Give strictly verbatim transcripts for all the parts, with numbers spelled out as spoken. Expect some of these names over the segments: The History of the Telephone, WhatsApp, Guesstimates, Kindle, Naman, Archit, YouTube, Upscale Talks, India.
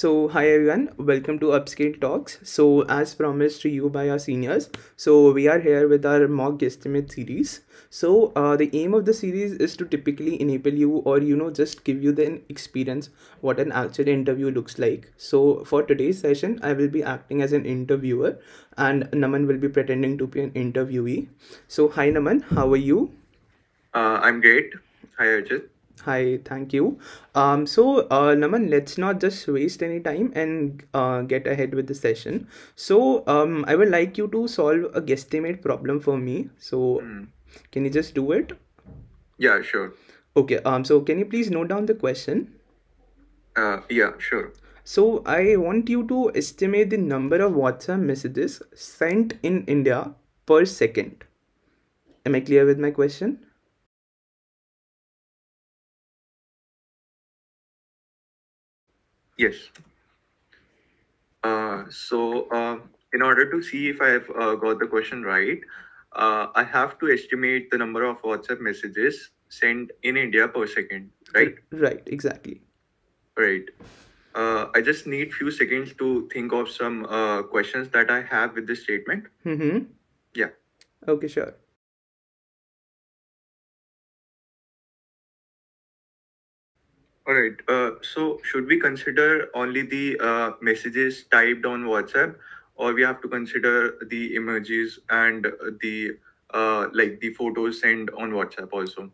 So hi everyone, welcome to Upscale Talks. So as promised to you by our seniors, so we are here with our mock guesstimate series. So uh, the aim of the series is to typically enable you or you know just give you the experience what an actual interview looks like. So for today's session, I will be acting as an interviewer and Naman will be pretending to be an interviewee. So hi Naman, how are you? Uh, I'm great. Hi Arjit. Hi, thank you. Um, so, uh, Naman, let's not just waste any time and uh, get ahead with the session. So, um, I would like you to solve a guesstimate problem for me. So, mm. Can you just do it? Yeah, sure. Okay. Um. So, can you please note down the question? Uh, yeah, sure. So, I want you to estimate the number of WhatsApp messages sent in India per second. Am I clear with my question? Yes. Uh, so, uh, in order to see if I've uh, got the question right, uh, I have to estimate the number of WhatsApp messages sent in India per second, right? Right, exactly. Right. Uh, I just need few seconds to think of some uh, questions that I have with this statement. Mm-hmm. Yeah. Okay, sure. All right. Uh, so should we consider only the uh, messages typed on WhatsApp, or we have to consider the emojis and the uh, like the photos sent on WhatsApp also?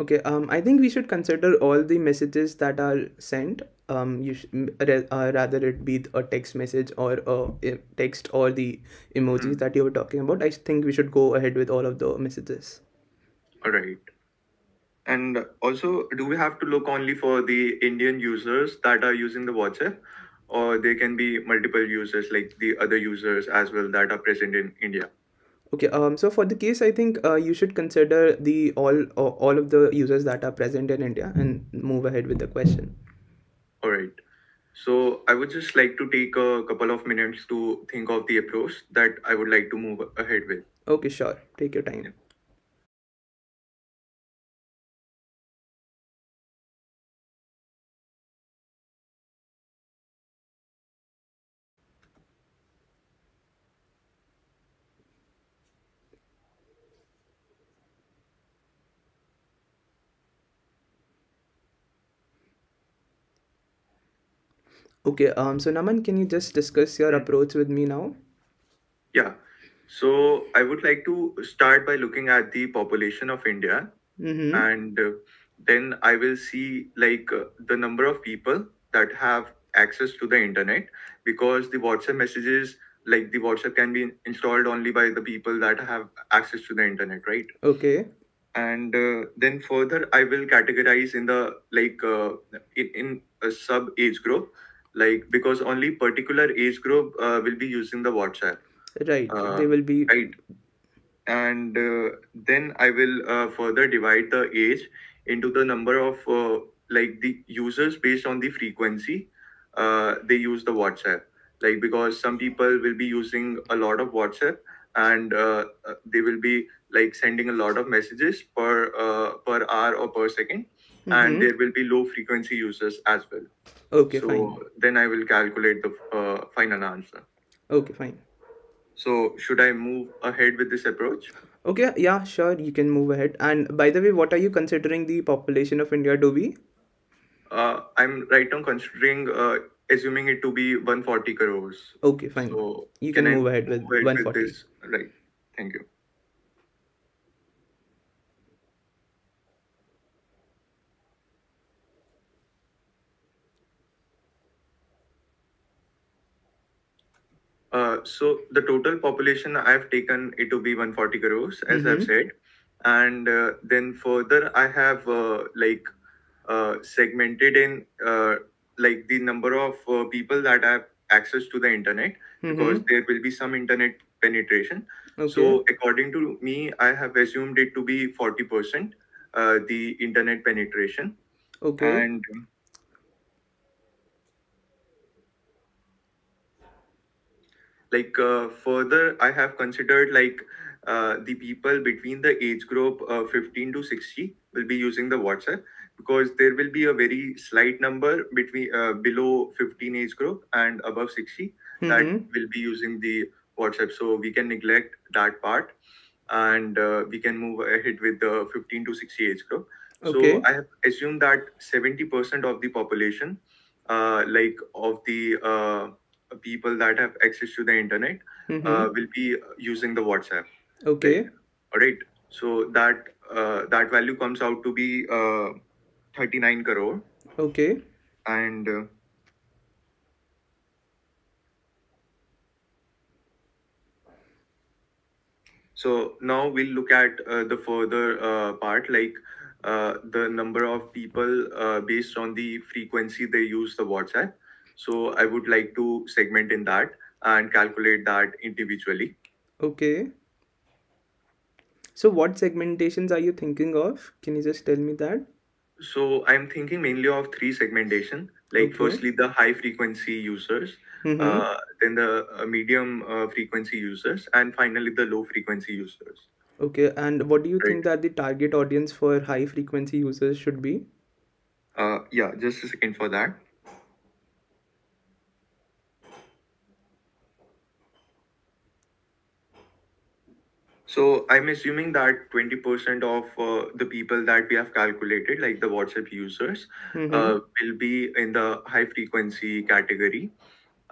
Okay. Um, I think we should consider all the messages that are sent. Um, you sh uh, rather it be a text message or a text or the emojis mm-hmm. that you were talking about. I think we should go ahead with all of the messages. All right. And also, do we have to look only for the Indian users that are using the WhatsApp, or there can be multiple users like the other users as well that are present in India? Okay. Um. So for the case, I think uh, you should consider the all uh, all of the users that are present in India and move ahead with the question. All right. So I would just like to take a couple of minutes to think of the approach that I would like to move ahead with. Okay. Sure. Take your time. Yeah. Okay, um, so Naman, can you just discuss your approach with me now? Yeah, so I would like to start by looking at the population of India mm-hmm. and uh, then I will see like uh, the number of people that have access to the internet, because the WhatsApp messages, like the WhatsApp can be installed only by the people that have access to the internet, right? Okay. And uh, then further, I will categorize in the like uh, in, in a sub age group. Like, because only particular age group uh, will be using the WhatsApp. Right, uh, they will be... Right. And uh, then I will uh, further divide the age into the number of, uh, like, the users based on the frequency uh, they use the WhatsApp. Like, because some people will be using a lot of WhatsApp and uh, they will be, like, sending a lot of messages per, uh, per hour or per second. Mm-hmm. And there will be low frequency users as well. Okay, so fine. Then I will calculate the uh, final answer. Okay, fine. So should I move ahead with this approach? Okay, yeah, sure. You can move ahead. And by the way, what are you considering the population of India to be? Uh, I'm right now considering, uh, assuming it to be one hundred forty crores. Okay, fine. So you can, can move I ahead with move ahead one hundred forty. With this? Right. Thank you. Uh, so the total population I've taken it to be one hundred forty crores, as mm-hmm. I've said. And uh, then further, I have uh, like uh, segmented in uh, like the number of uh, people that have access to the internet, mm-hmm. because there will be some internet penetration. Okay. So according to me, I have assumed it to be forty percent uh, the internet penetration. Okay. And Like uh, further, I have considered like uh, the people between the age group uh, fifteen to sixty will be using the WhatsApp. because there will be a very slight number between uh, below fifteen age group and above sixty mm-hmm. that will be using the WhatsApp. So we can neglect that part and uh, we can move ahead with the fifteen to sixty age group. Okay. So I have assumed that seventy percent of the population, uh, like of the uh, people that have access to the internet, mm-hmm. uh, will be using the WhatsApp. Okay. Right? All right. So that uh, that value comes out to be uh, thirty-nine crore. Okay. And uh, so now we'll look at uh, the further uh, part, like uh, the number of people uh, based on the frequency they use the WhatsApp. So I would like to segment in that and calculate that individually. Okay. So what segmentations are you thinking of? Can you just tell me that? So I'm thinking mainly of three segmentation, like okay. firstly the high frequency users, mm-hmm. uh, then the uh, medium uh, frequency users, and finally the low frequency users. Okay, and what do you right. think that the target audience for high frequency users should be? Uh, yeah, just a second for that. So I'm assuming that twenty percent of uh, the people that we have calculated, like the WhatsApp users, mm-hmm. uh, will be in the high frequency category.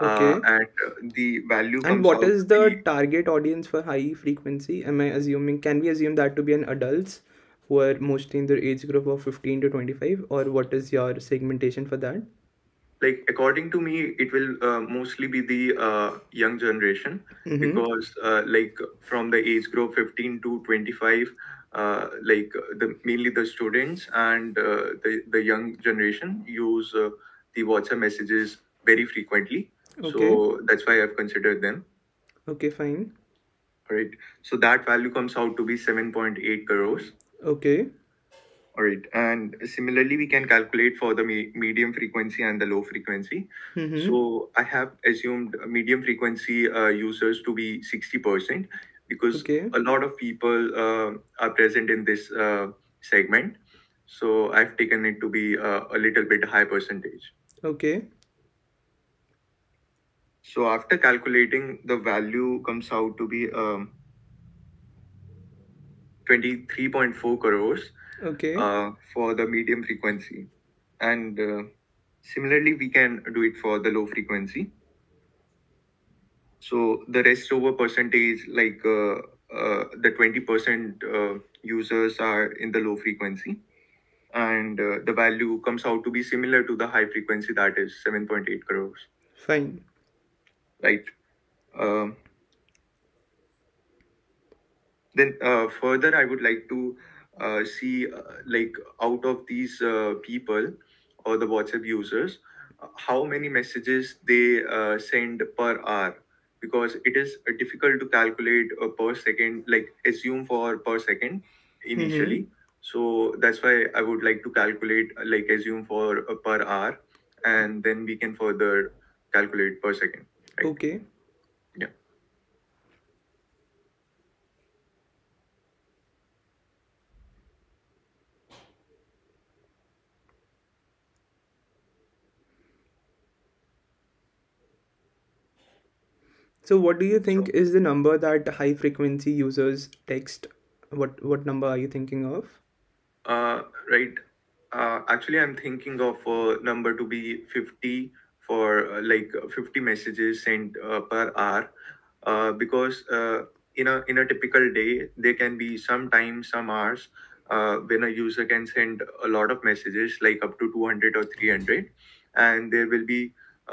Okay. Uh, and uh, the value comes And what is the, the target audience for high frequency? Am I assuming, can we assume that to be an adults who are mostly in the age group of fifteen to twenty-five? Or what is your segmentation for that? Like, according to me, it will uh, mostly be the uh, young generation mm-hmm. because uh, like from the age group fifteen to twenty-five, uh, like the mainly the students and uh, the, the young generation use uh, the WhatsApp messages very frequently. Okay. So that's why I've considered them. Okay, fine. All right. So that value comes out to be seven point eight crores. Okay. All right. And similarly, we can calculate for the me medium frequency and the low frequency. Mm-hmm. So I have assumed medium frequency uh, users to be sixty percent because okay. a lot of people uh, are present in this uh, segment. So I've taken it to be uh, a little bit high percentage. Okay. So after calculating, the value comes out to be um, twenty-three point four crores. Okay. Uh, for the medium frequency, and uh, similarly we can do it for the low frequency. So the rest over percentage, like uh, uh, the twenty percent uh, users are in the low frequency, and uh, the value comes out to be similar to the high frequency, that is seven point eight crores. Fine. Right. Uh, then uh, further I would like to Uh, see uh, like out of these uh, people or the WhatsApp users, uh, how many messages they uh, send per hour, because it is uh, difficult to calculate uh, per second, like assume for per second initially. Mm-hmm. So that's why I would like to calculate uh, like assume for uh, per hour, and then we can further calculate per second. Right? Okay. Yeah. So what do you think so, is the number that high frequency users text? What what number are you thinking of? Uh, right. Uh, actually, I'm thinking of a number to be fifty for uh, like fifty messages sent uh, per hour, uh, because uh, in a in a typical day there can be some time, some hours uh, when a user can send a lot of messages, like up to two hundred or three hundred, and there will be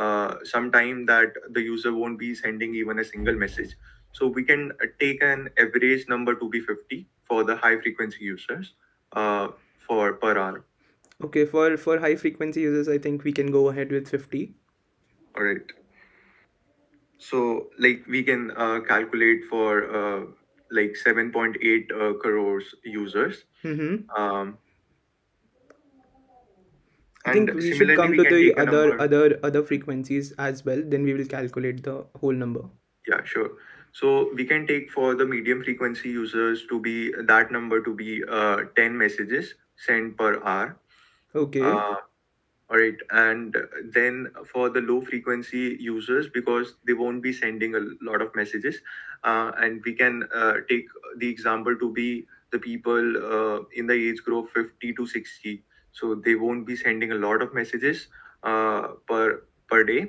uh sometime that the user won't be sending even a single message. So we can take an average number to be fifty for the high frequency users uh for per hour. Okay, for for high frequency users I think we can go ahead with fifty. All right, so like we can uh calculate for uh like seven point eight uh, crores users. Mm-hmm. um I think we should come to the other other other frequencies as well. Then we will calculate the whole number. Yeah, sure. So we can take for the medium frequency users to be that number to be uh, ten messages sent per hour. Okay. Uh, All right, and then for the low frequency users, because they won't be sending a lot of messages, uh, and we can uh, take the example to be the people uh, in the age group fifty to sixty. So they won't be sending a lot of messages uh, per per day.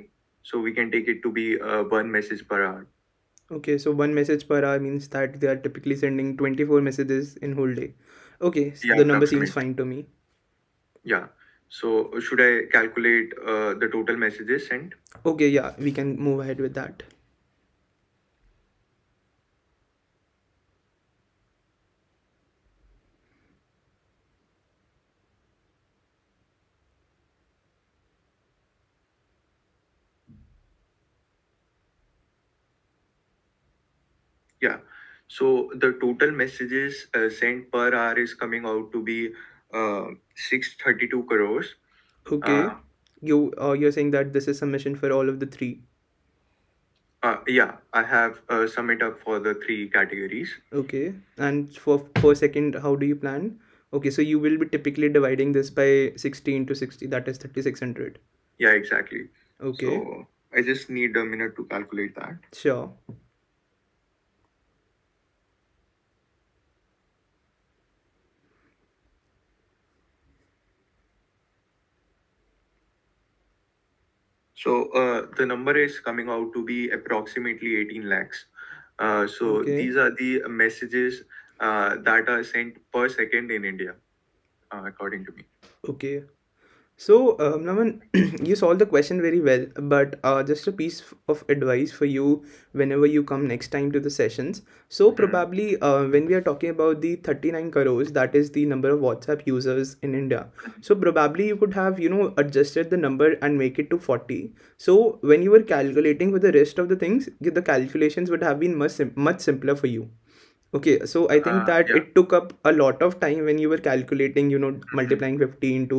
So we can take it to be uh, one message per hour. Okay, so one message per hour means that they are typically sending twenty-four messages in whole day. Okay, so yeah, the number seems fine to me. Yeah. So should I calculate uh, the total messages sent? Okay, yeah, we can move ahead with that. Yeah. So the total messages uh, sent per hour is coming out to be uh, six hundred thirty-two crores. Okay. Uh, you uh, you're saying that this is submission for all of the three. Uh, yeah, I have uh, sum it up for the three categories. Okay. And for per second, how do you plan? Okay, so you will be typically dividing this by sixteen to sixty. That is thirty-six hundred. Yeah, exactly. Okay. So I just need a minute to calculate that. Sure. So uh, the number is coming out to be approximately eighteen lakhs. Uh, so okay. These are the messages uh, that are sent per second in India, uh, according to me. Okay. So um, Naman, you solved the question very well, but uh, just a piece of advice for you whenever you come next time to the sessions. So probably uh, when we are talking about the thirty-nine crores, that is the number of WhatsApp users in India. So probably you could have, you know, adjusted the number and make it to forty. So when you were calculating with the rest of the things, the calculations would have been much, sim much simpler for you. Okay, so I think uh, that yeah. it took up a lot of time when you were calculating, you know, multiplying fifteen to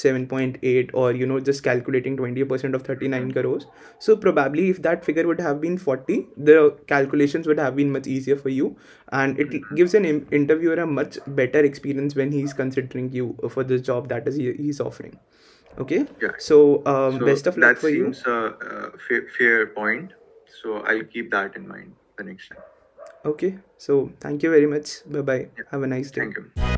seven point eight or, you know, just calculating twenty percent of thirty-nine crores. So probably if that figure would have been forty, the calculations would have been much easier for you. And it gives an interviewer a much better experience when he's considering you for the job that is he, he's offering. Okay, yeah. so, um, so best of luck for you. That seems a fair, fair point. So I'll keep that in mind the next time. Okay, so thank you very much. Bye bye. Yeah. Have a nice day. Thank you.